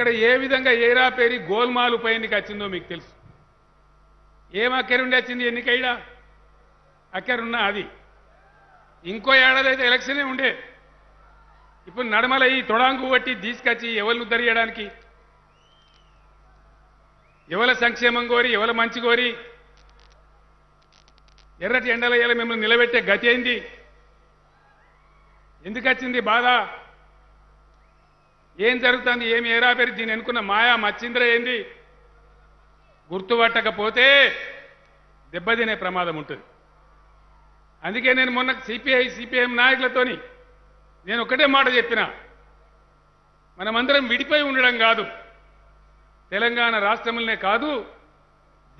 ఇక్కడ ఏ విధంగా ఏరా పేరి గోల్మాల్ పై ఎన్నిక వచ్చిందో మీకు తెలుసు. ఏం అక్కరుండి వచ్చింది ఎన్నికైడా అక్కరున్న అది ఇంకో ఏడాదైతే ఎలక్షనే ఉండే. ఇప్పుడు నడమల ఈ తొడాంగు బట్టి తీసుకొచ్చి ఎవరిని ఉద్దరియడానికి, ఎవరి సంక్షేమం కోరి ఎవరి మంచి కోరి ఎర్రటి ఎండలయ్యేలా మిమ్మల్ని నిలబెట్టే గతి అయింది. ఎందుకు వచ్చింది బాధ? ఏం జరుగుతుంది? ఏమి ఏరా పేరు దీన్ని అనుకున్న మాయా మచ్చింద్ర ఏంది? గుర్తుపట్టకపోతే దెబ్బతినే ప్రమాదం ఉంటుంది. అందుకే నేను మొన్న సిపిఐ నాయకులతోని నేను ఒకటే మాట చెప్పిన, మనమందరం విడిపోయి ఉండడం కాదు, తెలంగాణ రాష్ట్రంలోనే కాదు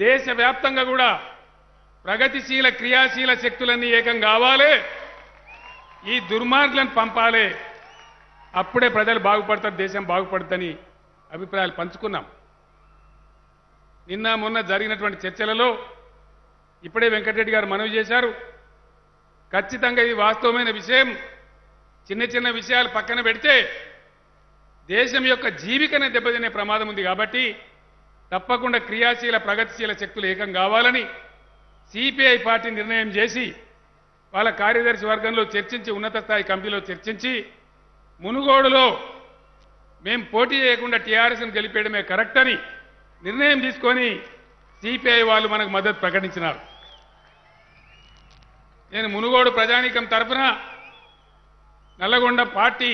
దేశవ్యాప్తంగా కూడా ప్రగతిశీల క్రియాశీల శక్తులన్నీ ఏకం కావాలి, ఈ దుర్మార్గులను పంపాలి, అప్పుడే ప్రజలు బాగుపడతారు, దేశం బాగుపడుతుందని అభిప్రాయాలు పంచుకున్నాం. నిన్న మొన్న జరిగినటువంటి చర్చలలో ఇప్పుడే వెంకటరెడ్డి గారు మనవి చేశారు, ఖచ్చితంగా ఇది వాస్తవమైన విషయం. చిన్న చిన్న విషయాలు పక్కన పెడితే దేశం యొక్క జీవికనే దెబ్బతినే ప్రమాదం ఉంది కాబట్టి తప్పకుండా క్రియాశీల ప్రగతిశీల శక్తులు ఏకం కావాలని సిపిఐ పార్టీ నిర్ణయం చేసి వాళ్ళ కార్యదర్శి వర్గంలో చర్చించి ఉన్నత స్థాయి కమిటీలో చర్చించి మునుగోడులో మేము పోటీ చేయకుండా టీఆర్ఎస్ను గెలిపేయడమే కరెక్ట్ అని నిర్ణయం తీసుకొని సిపిఐ వాళ్ళు మనకు మద్దతు ప్రకటించినారు. నేను మునుగోడు ప్రజానీకం తరఫున, నల్లగొండ పార్టీ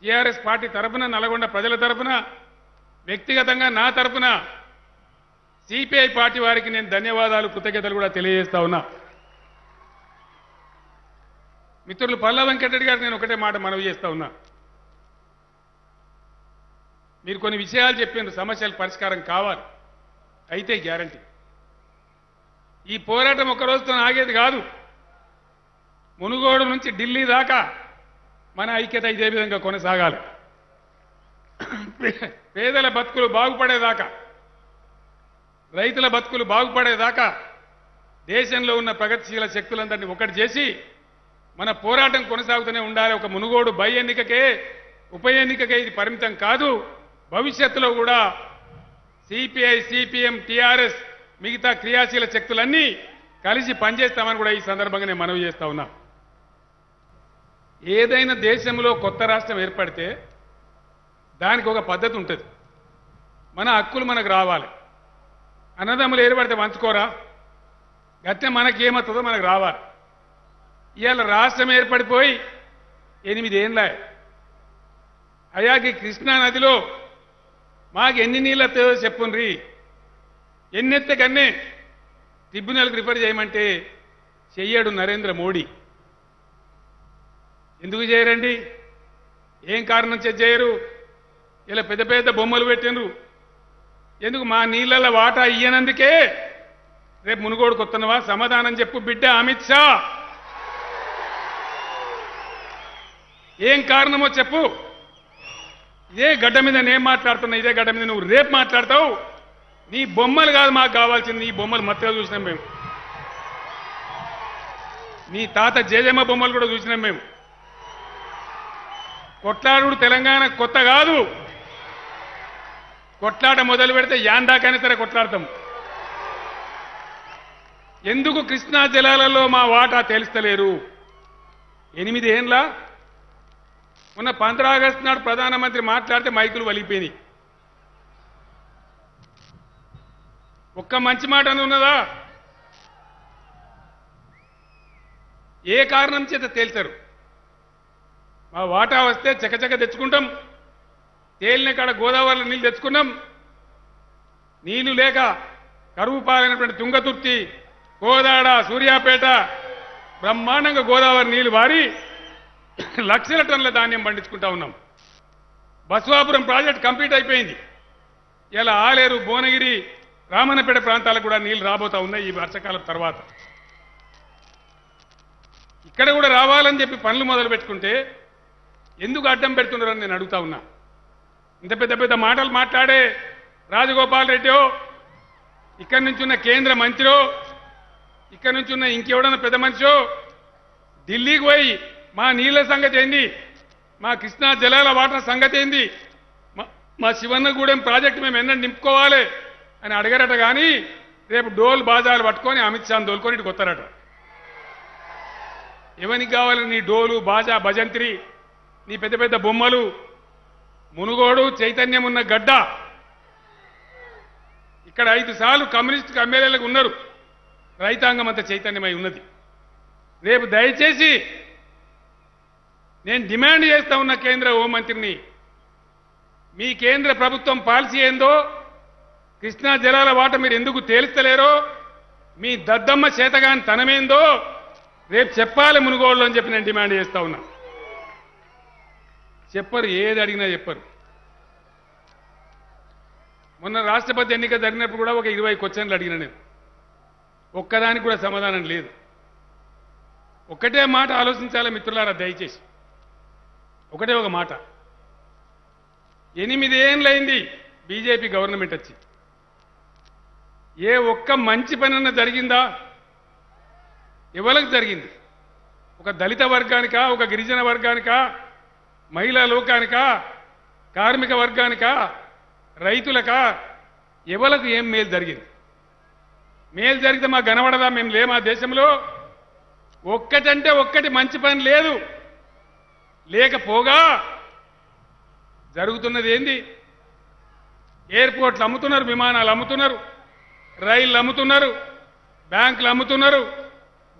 టీఆర్ఎస్ పార్టీ తరఫున, నల్లగొండ ప్రజల తరఫున, వ్యక్తిగతంగా నా తరఫున సిపిఐ పార్టీ వారికి నేను ధన్యవాదాలు కృతజ్ఞతలు కూడా తెలియజేస్తా ఉన్నా. మిత్రులు పల్లా వెంకటరెడ్డి గారు నేను ఒకటే మాట మనవి చేస్తా ఉన్నా, మీరు కొన్ని విషయాలు చెప్పిన సమస్యలు పరిష్కారం కావాలి, అయితే గ్యారంటీ ఈ పోరాటం ఒక రోజుతో ఆగేది కాదు. మునుగోడు నుంచి ఢిల్లీ దాకా మన ఐక్యత ఇదే విధంగా కొనసాగాలి, పేదల బతుకులు బాగుపడేదాకా, రైతుల బతుకులు బాగుపడేదాకా దేశంలో ఉన్న ప్రగతిశీల శక్తులందరినీ ఒకటి చేసి మన పోరాటం కొనసాగుతూనే ఉండాలి. ఒక మునుగోడు బై ఎన్నికకే ఉప ఎన్నికకే ఇది పరిమితం కాదు, భవిష్యత్తులో కూడా సిపిఐ సిపిఎం టీఆర్ఎస్ మిగతా క్రియాశీల శక్తులన్నీ కలిసి పనిచేస్తామని కూడా ఈ సందర్భంగా నేను మనవి చేస్తా ఉన్నా. ఏదైనా దేశంలో కొత్త రాష్ట్రం ఏర్పడితే దానికి ఒక పద్ధతి ఉంటుంది, మన హక్కులు మనకు రావాలి, అన్నదమ్ములు ఏర్పడితే పంచుకోరా, గట్టిన మనకి ఏమవుతుందో మనకు రావాలి. ఇవాళ రాష్ట్రం ఏర్పడిపోయి 8 ఏళ్ళ అయాకి కృష్ణానదిలో మాకు ఎన్ని నీళ్ళు వస్తాయో చెప్పుండ్రి, ఎన్నెత్తే కన్నే ట్రిబ్యునల్కి రిఫర్ చేయమంటే చెయ్యాడు నరేంద్ర మోడీ. ఎందుకు చేయరండి? ఏం కారణం చేయరు? ఇలా పెద్ద పెద్ద బొమ్మలు పెట్టినరు, ఎందుకు? మా నీళ్ళ వాటా ఇయ్యనందుకే. రేపు మునుగోడుకు వస్తున్నావా? సమాధానం చెప్పు బిడ్డ అమిత్ షా, ఏం కారణమో చెప్పు. ఇదే గడ్డ మీద నేను మాట్లాడుతున్నా, ఇదే గడ్డ మీద నువ్వు రేపు మాట్లాడతావు. నీ బొమ్మలు కాదు మాకు కావాల్సింది, నీ బొమ్మలు మత్తుగా చూసినాం మేము, నీ తాత జేజమ్మ బొమ్మలు కూడా చూసినాం మేము. కొట్లాడు తెలంగాణ కొత్త కాదు, కొట్లాట మొదలు పెడితే యాందాకైనా సరే కొట్లాడతాం. ఎందుకు కృష్ణా జలాలలో మా వాటా తెలుస్తలేరు? 8 ఏళ్ళ మొన్న 15 ఆగస్టు నాడు ప్రధానమంత్రి మాట్లాడితే మైకులు వలిగిపోయినాయి. ఒక్క మంచి మాట అని ఉన్నదా? ఏ కారణం చేత తేల్చారు? మా వాటా వస్తే చకచక తెచ్చుకుంటాం, తేలిన కాడ గోదావరిలో నీళ్ళు తెచ్చుకున్నాం. నీళ్లు లేక కరువు పాలైనటువంటి తుంగతుర్తి, కోదాడ, సూర్యాపేట బ్రహ్మాండంగా గోదావరి నీళ్లు వారి లక్షల టన్నుల ధాన్యం పండించుకుంటా ఉన్నాం. బసవాపురం ప్రాజెక్ట్ కంప్లీట్ అయిపోయింది, ఇలా ఆలేరు, భువనగిరి, రామన్నపేట ప్రాంతాలకు కూడా నీళ్లు రాబోతా ఉన్నాయి ఈ వర్షాకాలం తర్వాత. ఇక్కడ కూడా రావాలని చెప్పి పనులు మొదలు పెట్టుకుంటే ఎందుకు అడ్డం పెడుతున్నారని నేను అడుగుతా ఉన్నా. ఇంత పెద్ద పెద్ద మాటలు మాట్లాడే రాజగోపాల్ రెడ్డియో, ఇక్కడి నుంచి ఉన్న కేంద్ర మంత్రో, ఇక్కడి నుంచి ఉన్న ఇంకెవడన్నా పెద్ద మనిషో ఢిల్లీకి పోయి మా నీళ్ల సంగతి ఏంది, మా కృష్ణా జలాల వాటర్ సంగతి ఏంది, మా శివన్నగూడెం ప్రాజెక్ట్ మేము ఎన్న నింపుకోవాలి అని అడగరట గాని రేపు డోల్ బాజాలు పట్టుకొని అమిత్ షాను దోల్కొని ఇటు కొత్తారట. ఎవనికి కావాలి నీ డోలు బాజా భజంత్రి నీ పెద్ద పెద్ద బొమ్మలు? మునుగోడు చైతన్యం ఉన్న గడ్డ. ఇక్కడ 5 సార్లు కమ్యూనిస్టు ఎమ్మెల్యేలకు ఉన్నారు. రైతాంగం అంత చైతన్యమై ఉన్నది. రేపు దయచేసి నేను డిమాండ్ చేస్తా ఉన్న కేంద్ర హోంమంత్రిని, మీ కేంద్ర ప్రభుత్వం పాలసీ ఏందో, కృష్ణా జలాల వాట మీరు ఎందుకు తేల్చలేరో, మీ దద్దమ్మ చేతగాని తనమేందో రేపు చెప్పాలి మునుగోడులో అని చెప్పి నేను డిమాండ్ చేస్తా ఉన్నా. చెప్పరు, ఏది అడిగినా చెప్పరు. మొన్న రాష్ట్రపతి ఎన్నిక జరిగినప్పుడు కూడా ఒక 20 క్వశ్చన్లు అడిగిన నేను, ఒక్కదానికి కూడా సమాధానం లేదు. ఒకటే మాట ఆలోచించాలి మిత్రులారా, దయచేసి ఒకటే ఒక మాట. 8 ఏళ్ళైంది బీజేపీ గవర్నమెంట్ వచ్చి, ఏ ఒక్క మంచి పనన్నా జరిగిందా? ఎవరికి జరిగింది? ఒక దళిత వర్గానికా, ఒక గిరిజన వర్గానికా, మహిళా లోకానికా, కార్మిక వర్గానికా, రైతులకా? ఎవలకు ఏం మేలు జరిగింది? మేలు జరిగితే మా కనబడదా? మేము లేమా దేశంలో? ఒక్కటంటే ఒక్కటి మంచి పని లేదు. లేకపోగా జరుగుతున్నది ఏంది? ఎయిర్పోర్ట్లు అమ్ముతున్నారు, విమానాలు అమ్ముతున్నారు, రైళ్లు అమ్ముతున్నారు, బ్యాంకులు అమ్ముతున్నారు,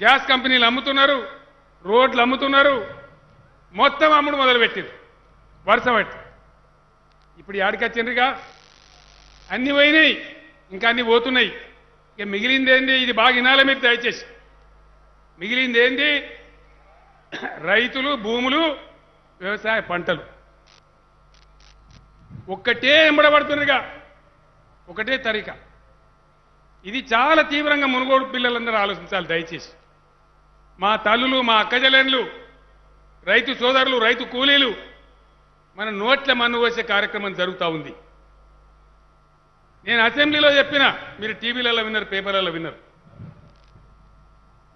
గ్యాస్ కంపెనీలు అమ్ముతున్నారు, రోడ్లు అమ్ముతున్నారు, మొత్తం అమ్ముడు మొదలుపెట్టింది వరుస పెట్టి. ఇప్పుడు ఆడికొచ్చిండ్రుగా, అన్ని పోయినాయి, ఇంకా అన్ని పోతున్నాయి. ఇక మిగిలిందేంది? ఇది బాగా వినాలి మీరు దయచేసి. మిగిలిందేంది? రైతులు, భూములు, వ్యవసాయ పంటలు. ఒక్కటే ఎంబడబడుతుందిగా, ఒకటే తరిక. ఇది చాలా తీవ్రంగా మునుగోడు పిల్లలందరూ ఆలోచించాలి దయచేసి. మా తల్లులు, మా అక్కజలెండ్లు, రైతు సోదరులు, రైతు కూలీలు మన నోట్ల మన్ను వేసే కార్యక్రమం జరుగుతూ ఉంది. నేను అసెంబ్లీలో చెప్పిన, మీరు టీవీలలో విన్నారు, పేపర్లలో విన్నారు,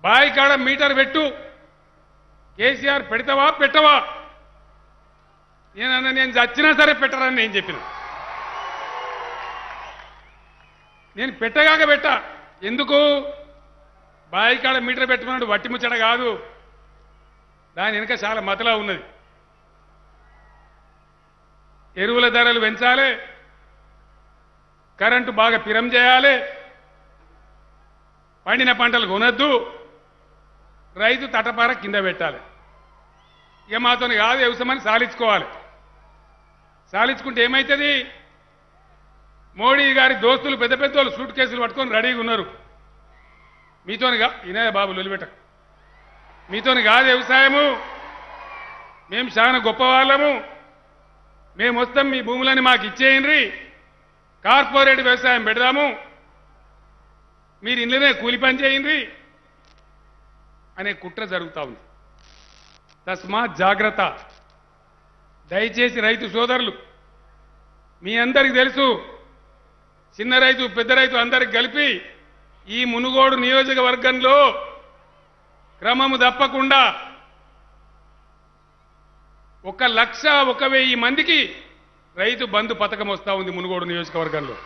బాయి కాడ మీటర్ పెట్టు, కేసీఆర్ పెడతావా పెట్టవా? నేనన్నా నేను చచ్చినా సరే పెట్టరని నేను చెప్పిన. నేను పెట్టగాక పెట్టా. ఎందుకు? బాయి కాడ మీటర్ పెట్టమన్నాడు వట్టి ముచ్చట కాదు, దాని వెనుక చాలా మతలా ఉన్నది. ఎరువుల ధరలు పెంచాలి, కరెంటు బాగా పిరం చేయాలి, పండిన పంటలు కొనొద్దు, రైతు తటపార కింద పెట్టాలి. ఇక మాతో కాదు వ్యవసాయమని సాలించుకోవాలి. సాలించుకుంటే ఏమవుతుంది? మోడీ గారి దోస్తులు పెద్ద పెద్ద వాళ్ళు సూట్ కేసులు పట్టుకొని రెడీగా ఉన్నారు. మీతోని కా ఇనే బాబు లొలిపెట్ట, మీతోని కాదు వ్యవసాయము, మేము చాలా గొప్ప వాళ్ళము, మేము వస్తాం, మీ భూములని మాకు ఇచ్చేయండి, కార్పొరేట్ వ్యవసాయం పెడదాము, మీరు ఇంట్లోనే కూలి పని చేయండి అనే కుట్ర జరుగుతూ ఉంది. తస్మాత్ జాగ్రత్త. దయచేసి రైతు సోదరులు, మీ అందరికీ తెలుసు, చిన్న రైతు పెద్ద రైతు అందరికి కలిపి ఈ మునుగోడు నియోజకవర్గంలో క్రమము తప్పకుండా 1,00,000 1,000 మందికి రైతు బంధు పథకం వస్తూ ఉంది మునుగోడు నియోజకవర్గంలో.